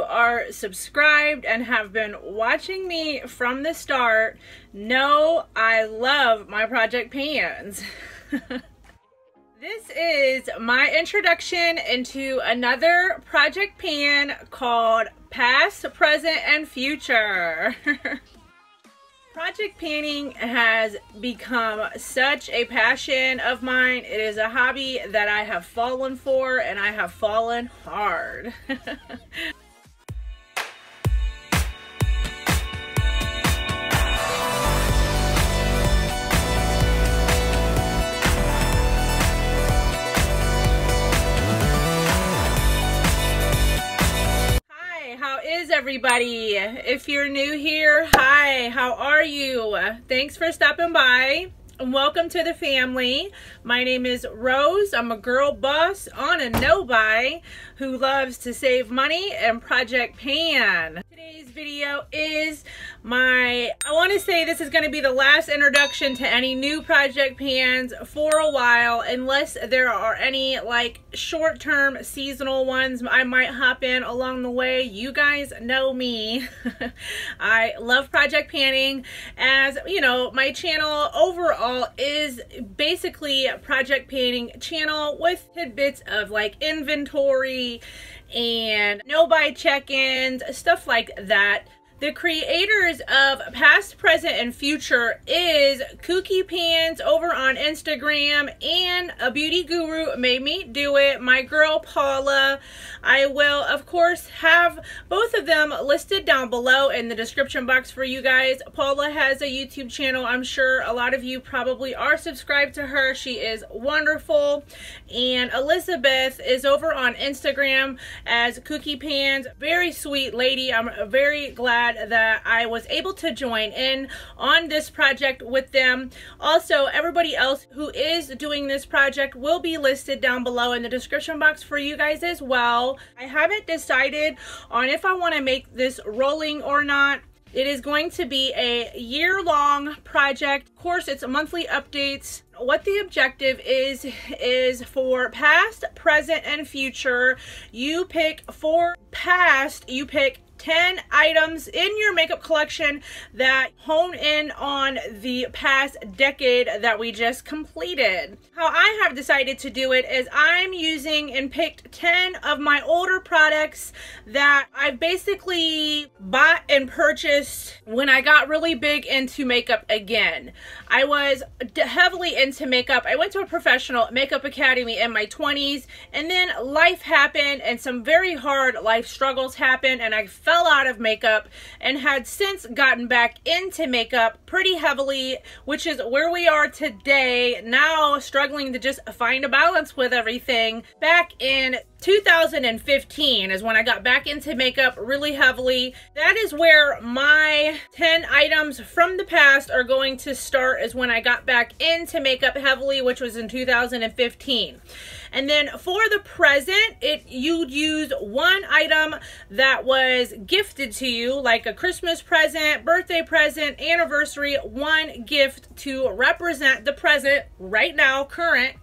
who are subscribed and have been watching me from the start know I love my project pans. This is my introduction into another project pan called Past, Present, and Future. Project panning has become such a passion of mine. It is a hobby that I have fallen for, and I have fallen hard. Everybody, if you're new here, hi, how are you? Thanks for stopping by and welcome to the family. My name is Rose. I'm a girl boss on a no-buy who loves to save money and project pan. Today's video is my, I want to say this is going to be the last introduction to any new project pans for a while, unless there are any like short-term seasonal ones I might hop in along the way. You guys know me. I love project panning. As you know, my channel overall is basically a project panning channel with tidbits of like inventory and no-buy check-ins, stuff like that. The creators of Past, Present, and Future is Kookypans over on Instagram and a beauty guru made me do it, my girl Paula. I will, of course, have both of them listed down below in the description box for you guys. Paula has a YouTube channel. I'm sure a lot of you probably are subscribed to her. She is wonderful. And Elizabeth is over on Instagram as Kookypans. Very sweet lady. I'm very glad that I was able to join in on this project with them. Also, everybody else who is doing this project will be listed down below in the description box for you guys as well. I haven't decided on if I want to make this rolling or not. It is going to be a year-long project. Of course, it's monthly updates. What the objective is for Past, Present, and Future, you pick for past, you pick 10 items in your makeup collection that hone in on the past decade that we just completed. How I have decided to do it is I'm using and picked 10 of my older products that I basically bought and purchased when I got really big into makeup again. I was heavily into makeup. I went to a professional makeup academy in my 20s, and then life happened and some very hard life struggles happened, and I fell out of makeup and had since gotten back into makeup pretty heavily, which is where we are today, now struggling to just find a balance with everything. Back in 2015 is when I got back into makeup really heavily. That is where my 10 items from the past are going to start, is when I got back into makeup heavily, which was in 2015. And then for the present, you'd use one item that was gifted to you, like a Christmas present, birthday present, anniversary, one gift to represent the present right now, current.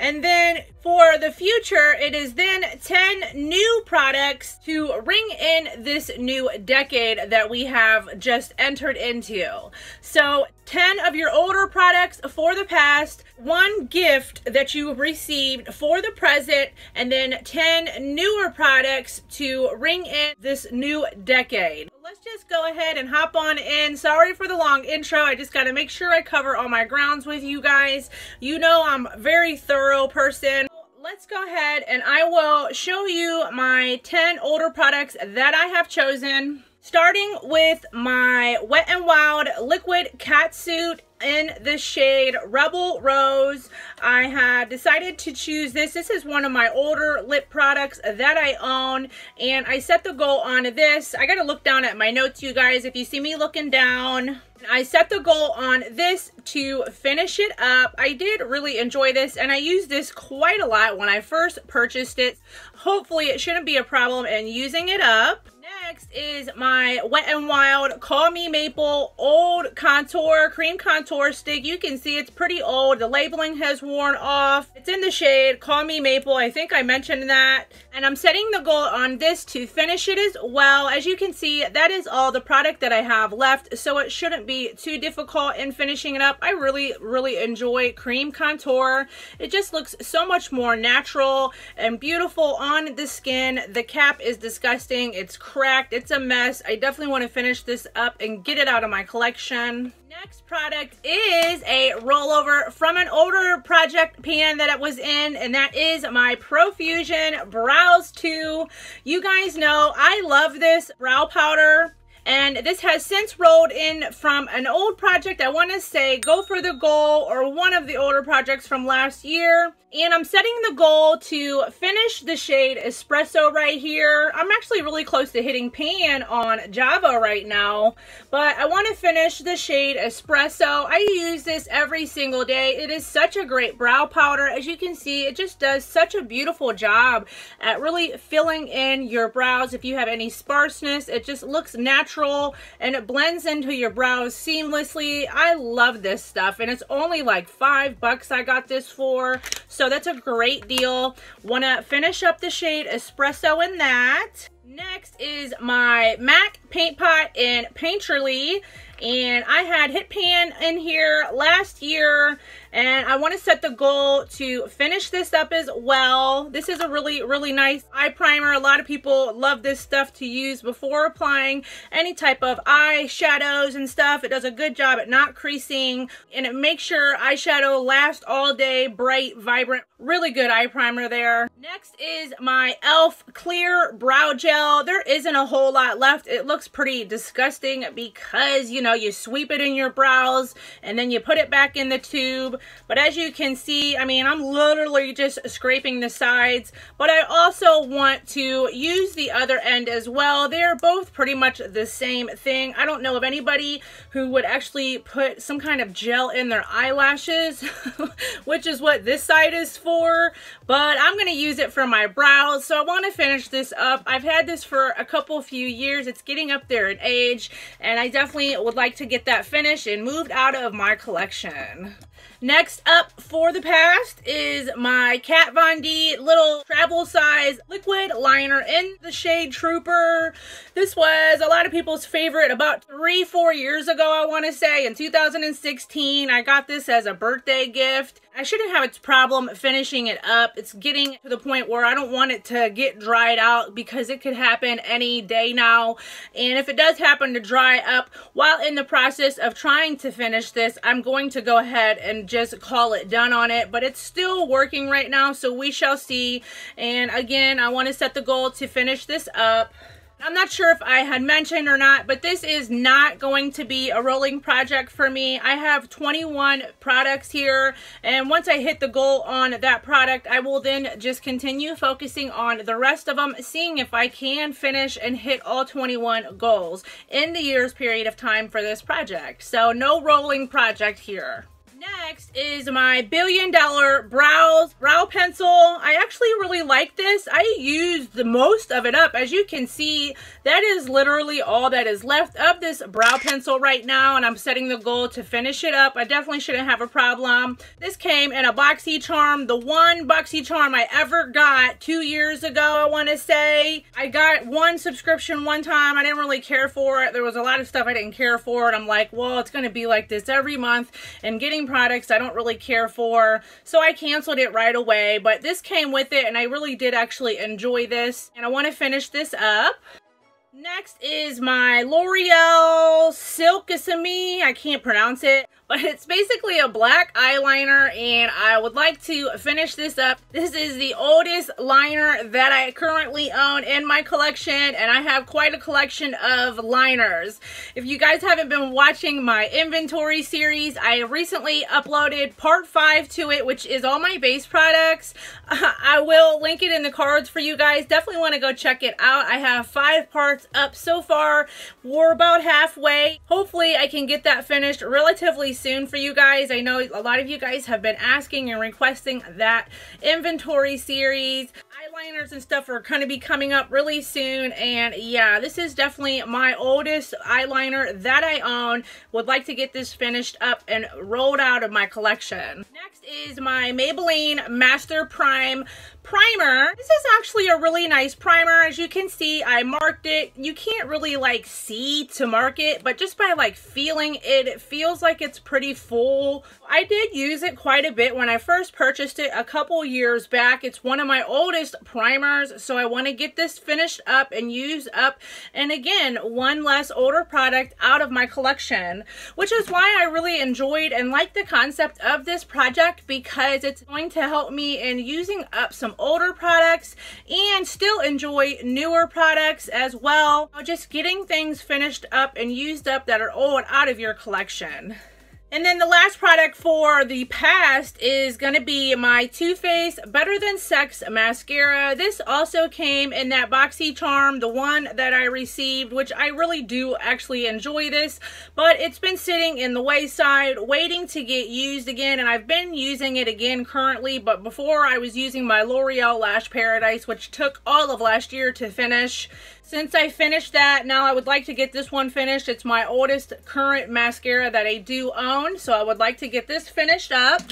And then for the future, it is then 10 new products to ring in this new decade that we have just entered into. So 10 of your older products for the past, one gift that you received for the present, and then 10 newer products to ring in this new decade. Let's just go ahead and hop on in. Sorry for the long intro. I just got to make sure I cover all my grounds with you guys. You know I'm a very thorough person. Let's go ahead and I will show you my 10 older products that I have chosen, starting with my Wet n Wild Liquid Catsuit in the shade Rebel Rose. I had decided to choose this. This is one of my older lip products that I own, and I set the goal on this. I gotta look down at my notes, you guys, if you see me looking down. I set the goal on this to finish it up. I did really enjoy this, and I used this quite a lot when I first purchased it. Hopefully it shouldn't be a problem in using it up. Next is my Wet n Wild Call Me Maple Old Contour Cream Contour Stick. You can see it's pretty old. The labeling has worn off. It's in the shade Call Me Maple. I think I mentioned that. And I'm setting the gold on this to finish it as well. As you can see, that is all the product that I have left, so it shouldn't be too difficult in finishing it up. I really enjoy cream contour. It just looks so much more natural and beautiful on the skin. The cap is disgusting. It's cracked. It's a mess. I definitely want to finish this up and get it out of my collection. Next product is a rollover from an older project pan that it was in, and that is my Profusion Brows 2. You guys know I love this brow powder, and this has since rolled in from an old project. I want to say Go for the Goal or one of the older projects from last year. And I'm setting the goal to finish the shade Espresso right here. I'm actually really close to hitting pan on Java right now, but I want to finish the shade Espresso. I use this every single day. It is such a great brow powder. As you can see, it just does such a beautiful job at really filling in your brows. If you have any sparseness, it just looks natural and it blends into your brows seamlessly. I love this stuff, and it's only like $5 I got this for. So that's a great deal. Want to finish up the shade Espresso in that. Next is my MAC Paint Pot in Painterly. And I had hit pan in here last year, and I want to set the goal to finish this up as well. This is a really nice eye primer. A lot of people love this stuff to use before applying any type of eye shadows and stuff. It does a good job at not creasing, and it makes your eyeshadow last all day, bright, vibrant. Really good eye primer there. Next is my Elf Clear Brow Gel. There isn't a whole lot left. It looks pretty disgusting because, you know, you sweep it in your brows and then you put it back in the tube. But as you can see, I mean, I'm literally just scraping the sides, but I also want to use the other end as well. They're both pretty much the same thing. I don't know of anybody who would actually put some kind of gel in their eyelashes, which is what this side is for, but I'm going to use it for my brows. So I want to finish this up. I've had this for a few years. It's getting up there in age, and I definitely would like to get that finished and moved out of my collection. Next up for the past is my Kat Von D little travel size liquid liner in the shade Trooper. This was a lot of people's favorite about 3-4 years ago, I want to say. In 2016, I got this as a birthday gift. I shouldn't have a problem finishing it up. It's getting to the point where I don't want it to get dried out, because it could happen any day now. And if it does happen to dry up while in the process of trying to finish this, I'm going to go ahead and just call it done on it. But it's still working right now, so we shall see. And again, I want to set the goal to finish this up. I'm not sure if I had mentioned or not, but this is not going to be a rolling project for me. I have 21 products here, and once I hit the goal on that product, I will then just continue focusing on the rest of them, seeing if I can finish and hit all 21 goals in the year's period of time for this project. So no rolling project here. Next is my Billion Dollar Brows Brow Pencil. I actually really like this. I used the most of it up. As you can see, that is literally all that is left of this brow pencil right now, and I'm setting the goal to finish it up. I definitely shouldn't have a problem. This came in a Boxycharm, the one Boxycharm I ever got 2 years ago, I want to say. I got one subscription one time. I didn't really care for it. There was a lot of stuff I didn't care for, and I'm like, well, it's going to be like this every month, and getting products I don't really care for, so I canceled it right away. But this came with it, and I really did actually enjoy this, and I want to finish this up. Next is my L'Oreal Silkissime. I can't pronounce it, but it's basically a black eyeliner, and I would like to finish this up. This is the oldest liner that I currently own in my collection, and I have quite a collection of liners. If you guys haven't been watching my inventory series, I recently uploaded part 5 to it, which is all my base products. I will link it in the cards for you guys. Definitely want to go check it out. I have 5 parts up so far. We're about halfway. Hopefully I can get that finished relatively soon for you guys. I know a lot of you guys have been asking and requesting that inventory series. Eyeliners and stuff are going to be coming up really soon, and yeah, this is definitely my oldest eyeliner that I own. Would like to get this finished up and rolled out of my collection. Next is my Maybelline Master Prime primer. This is actually a really nice primer. As you can see, I marked it. You can't really like see to mark it, but just by like feeling it, it feels like it's pretty full. I did use it quite a bit when I first purchased it a couple years back. It's one of my oldest primers, so I want to get this finished up and used up, and again, one less older product out of my collection, which is why I really enjoyed and liked the concept of this project, because it's going to help me in using up some older products and still enjoy newer products as well. Just getting things finished up and used up that are old out of your collection. And then the last product for the past is going to be my Too Faced Better Than Sex Mascara. This also came in that Boxycharm, the one that I received, which I really do actually enjoy this, but it's been sitting in the wayside waiting to get used again, and I've been using it again currently, but before I was using my L'Oreal Lash Paradise, which took all of last year to finish. Since I finished that, now I would like to get this one finished. It's my oldest current mascara that I do own, so I would like to get this finished up.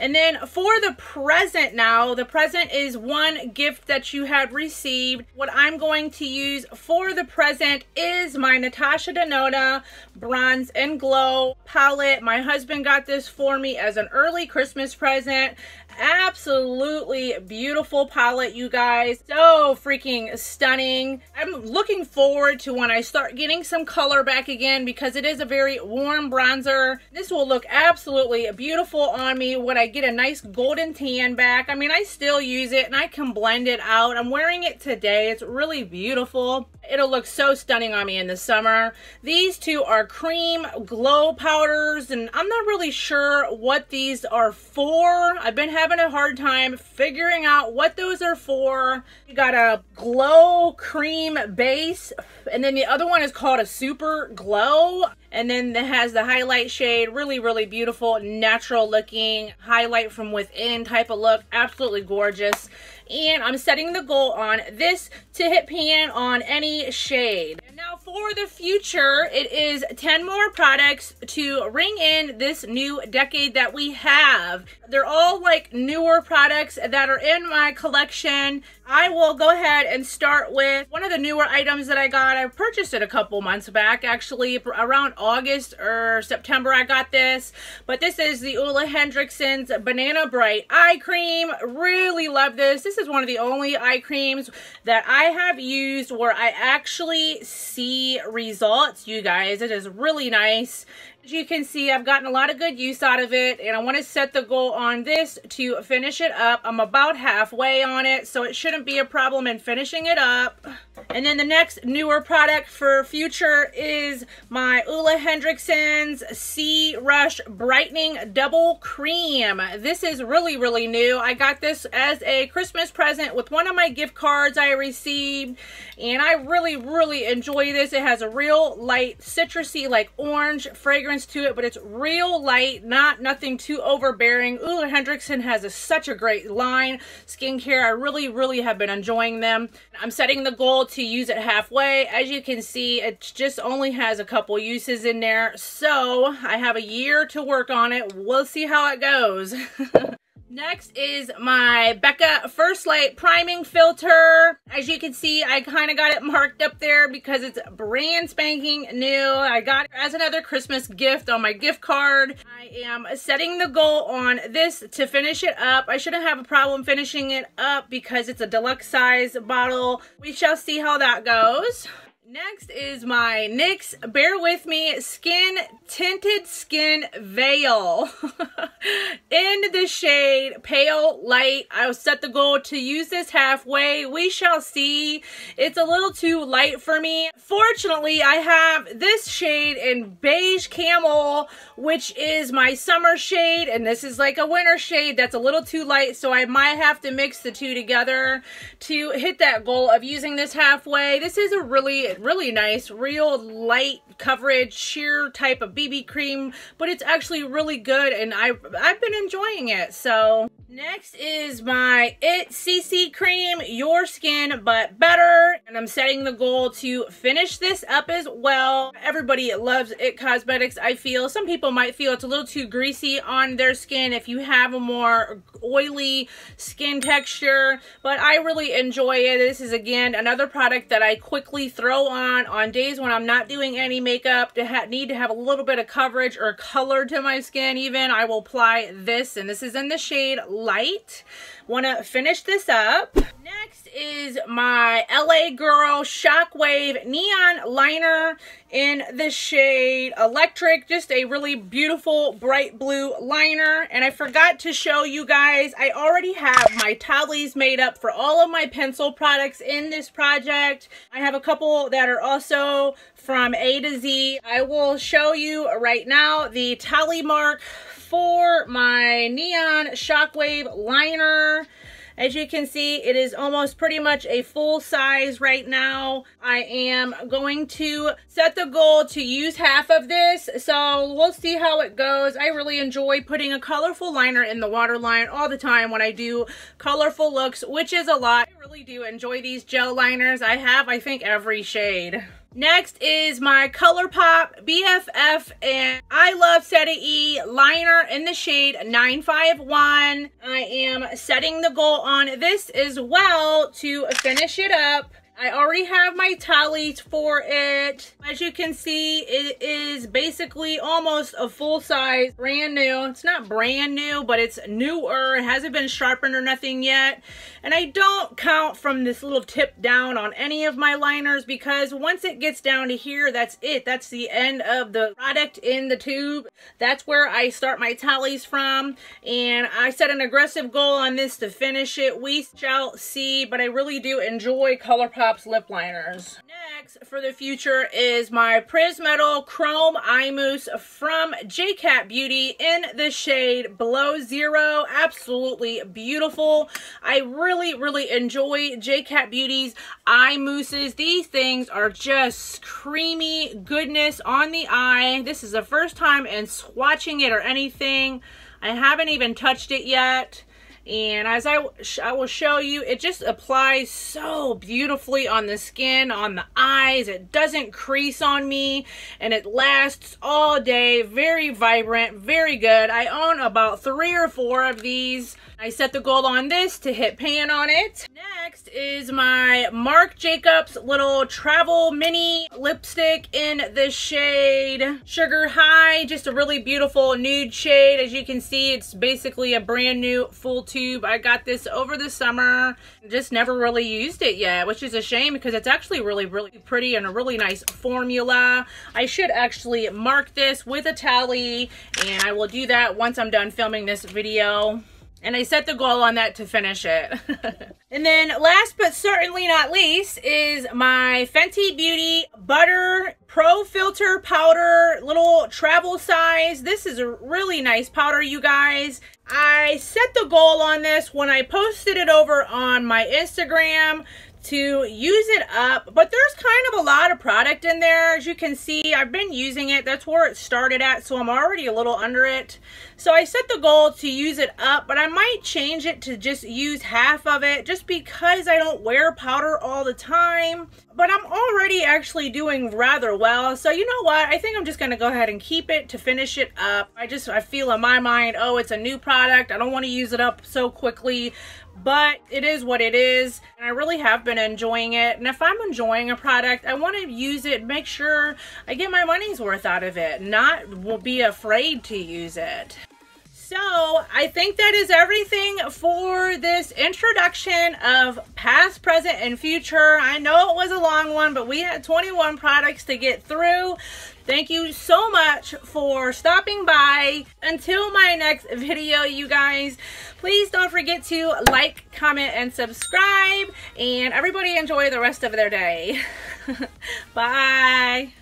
And then for the present now, the present is one gift that you had received. What I'm going to use for the present is my Natasha Denona Bronze and Glow palette. My husband got this for me as an early Christmas present. Absolutely beautiful palette, you guys. So freaking stunning. I'm looking forward to when I start getting some color back again, because it is a very warm bronzer. This will look absolutely beautiful on me when I get a nice golden tan back. I mean, I still use it and I can blend it out. I'm wearing it today. It's really beautiful. It'll look so stunning on me in the summer. These two are cream glow powders, and I'm not really sure what these are for. I've been having a hard time figuring out what those are for. You got a glow cream base, and then the other one is called a super glow, and then it has the highlight shade. Really, really beautiful, natural looking highlight from within type of look. Absolutely gorgeous. And I'm setting the goal on this to hit pan on any shade. And now for the future, it is 10 more products to ring in this new decade that we have. They're all like newer products that are in my collection. I will go ahead and start with one of the newer items that I got. I purchased it a couple months back, actually around August or September I got this. But this is the Olehenriksen's Banana Bright Eye Cream. Really love this. This is one of the only eye creams that I have used where I actually see results, you guys. It is really nice. As you can see, I've gotten a lot of good use out of it, and I want to set the goal on this to finish it up. I'm about halfway on it, so it shouldn't be a problem in finishing it up. And then the next newer product for future is my Olehenriksen's C Rush Brightening Double Cream. This is really, really new. I got this as a Christmas present with one of my gift cards I received, and I really, really enjoy this. It has a real light citrusy, like orange fragrance to it, but it's real light, nothing too overbearing. Olehenriksen has such a great line skincare. I really have been enjoying them. I'm setting the goal to use it halfway. As you can see, it just only has a couple uses in there, so I have a year to work on it. We'll see how it goes. Next is my Becca First Light Priming Filter. As you can see, I kind of got it marked up there because it's brand spanking new. I got it as another Christmas gift on my gift card. I am setting the goal on this to finish it up. I shouldn't have a problem finishing it up because it's a deluxe size bottle. We shall see how that goes. Next is my NYX Bear With Me Skin Tinted Skin Veil in the shade Pale Light. I'll set the goal to use this halfway. We shall see. It's a little too light for me. Fortunately, I have this shade in Beige Camel, which is my summer shade, and this is like a winter shade that's a little too light, so I might have to mix the two together to hit that goal of using this halfway. This is a really really nice, real light coverage, sheer type of BB cream, but it's actually really good and I've been enjoying it. So next is my It CC cream, Your Skin But Better, and I'm setting the goal to finish this up as well. Everybody loves It Cosmetics, I feel. Some people might feel it's a little too greasy on their skin if you have a more oily skin texture, but I really enjoy it. This is again another product that I quickly throw on days when I'm not doing any makeup, to need to have a little bit of coverage or color to my skin even. I will apply this, and this is in the shade Light. Want to finish this up. Next is my LA Girl Shockwave Neon Liner in the shade Electric. Just a really beautiful bright blue liner. And I forgot to show you guys, I already have my tallies made up for all of my pencil products in this project. I have a couple that are also from A to Z. I will show you right now the tally mark for my Neon Shockwave Liner. As you can see, it is almost pretty much a full size right now. I am going to set the goal to use half of this, so we'll see how it goes. I really enjoy putting a colorful liner in the waterline all the time when I do colorful looks, which is a lot. I really do enjoy these gel liners. I have, I think, every shade. Next is my ColourPop BFF and I Love Set It E liner in the shade 951. I am setting the goal on this as well to finish it up. I already have my tallies for it. As you can see, it is basically almost a full size, brand new. It's not brand new, but it's newer. It hasn't been sharpened or nothing yet. And I don't count from this little tip down on any of my liners, because once it gets down to here, that's it. That's the end of the product in the tube. That's where I start my tallies from. And I set an aggressive goal on this to finish it. We shall see, but I really do enjoy ColourPop lip liners. Next for the future is my Prismetal Chrome Eye Mousse from JCat Beauty in the shade Below Zero. Absolutely beautiful. I really, really enjoy JCat Beauty's eye mousses. These things are just creamy goodness on the eye. This is the first time in swatching it or anything. I haven't even touched it yet. And as I will show you, it just applies so beautifully on the skin, on the eyes. It doesn't crease on me, and it lasts all day. Very vibrant, very good. I own about 3 or 4 of these. I set the goal on this to hit pan on it. Next is my Marc Jacobs little travel mini lipstick in the shade Sugar High. Just a really beautiful nude shade. As you can see, it's basically a brand new full tube. I got this over the summer, just never really used it yet, which is a shame because it's actually really, really pretty and a really nice formula. I should actually mark this with a tally, and I will do that once I'm done filming this video. And I set the goal on that to finish it. And then last but certainly not least is my Fenty Beauty Butter Pro Filter Powder, little travel size. This is a really nice powder, you guys. I set the goal on this when I posted it over on my Instagram to use it up, but there's kind of a lot of product in there. As you can see, I've been using it. That's where it started at, so I'm already a little under it. So I set the goal to use it up, but I might change it to just use half of it just because I don't wear powder all the time. But I'm already actually doing rather well, so you know what, I think I'm just gonna go ahead and keep it to finish it up. I feel in my mind, oh, it's a new product, I don't want to use it up so quickly, but it is what it is, and I really have been enjoying it. And if I'm enjoying a product, I want to use it, make sure I get my money's worth out of it, not be afraid to use it. So I think that is everything for this introduction of past, present, and future. I know it was a long one, but we had 21 products to get through. Thank you so much for stopping by. Until my next video, you guys, please don't forget to like, comment, and subscribe. And everybody enjoy the rest of their day. Bye.